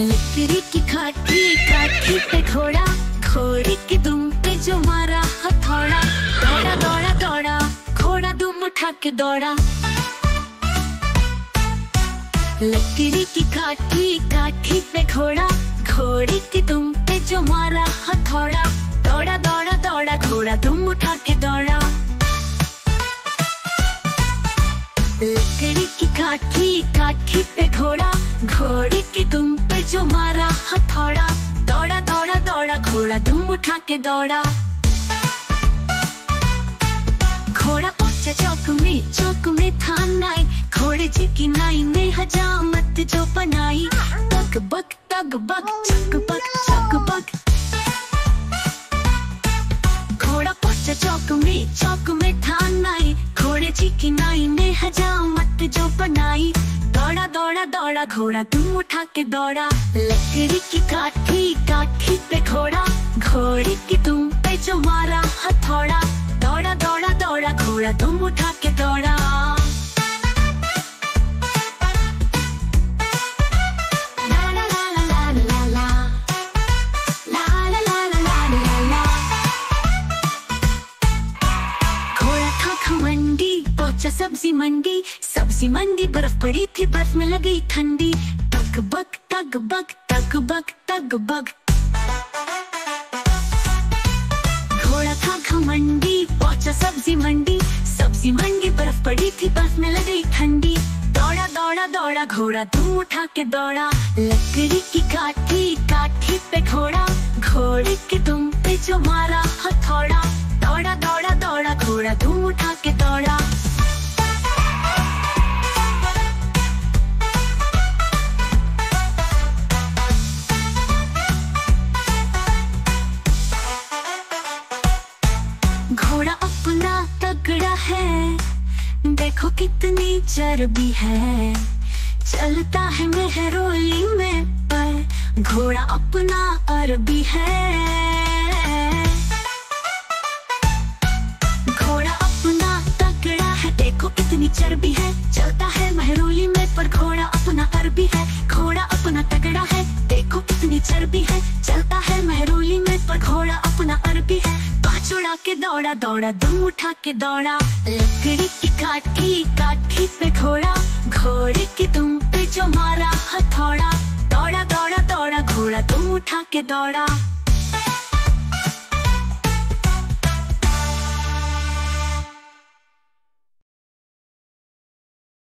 लकड़ी की काठी काठी पे घोड़ा, घोड़े की दुम पे जो मारा हथौड़ा। दौड़ा दौड़ा दौड़ा घोड़ा दुम उठा के दौड़ा। लकड़ी की काठी काठी पे घोड़ा, घोड़े की दुम पे जो मारा हथौड़ा। दौड़ा दौड़ा दौड़ा घोड़ा दुम उठा के दौड़ा। लकड़ी की काठी काठी पे घोड़ा, घोड़े की दुम पे जो मारा हथौड़ा। दौड़ा दौड़ा दौड़ा घोड़ा दुम उठा के दौड़ा। घोड़ा पहुंचा चौक में था नाई। घोड़े जी की नाई ने हजामत जो बनाई। तक बक तक बक चक बक चक बक। चौक में था नाई। घोड़े जी की नाई ने हजामत जो बनाई। दौड़ा दौड़ा दौड़ा घोड़ा दुम उठा के दौड़ा। लकड़ी की काठी काठी पे घोड़ा, घोड़े की दुम पे जो मारा हथौड़ा। दौड़ा दौड़ा दौड़ा घोड़ा दुम उठा के दौड़ा। सब्जी मंडी बर्फ पड़ी थी, बर्फ में लगी ठंडी। तक बक तक बक तक बक तक बक। घोड़ा था घमंडी पहुंचा सब्जी मंडी। सब्जी मंडी बर्फ पड़ी थी, बर्फ में लगी ठंडी। दौड़ा दौड़ा दौड़ा घोड़ा दुम उठा के दौड़ा। लकड़ी की काठी काठी पे घोड़ा, घोड़े के दुम पे जो मारा हथौड़ा। दौड़ा दौड़ा दौड़ा घोड़ा दुम उठा के दौड़ा। घोड़ा अपना तगड़ा है, देखो कितनी चर्बी है। चलता है मेहरौली में पर घोड़ा अपना अरबी है। घोड़ा अपना तगड़ा है, देखो कितनी चर्बी है। चलता है मेहरौली में पर घोड़ा अपना अरबी है। घोड़ा अपना तगड़ा है, देखो कितनी चर्बी है। चलता है मेहरौली में पर घोड़ा अपना अरबी है। चुड़ा के दौड़ा दौड़ा दुम उठा के दौड़ा। लकड़ी की काठी काठी पे घोड़ा, घोड़े की दुम पे जो मारा हथौड़ा। दौड़ा दौड़ा दौड़ा घोड़ा दुम उठा के दौड़ा।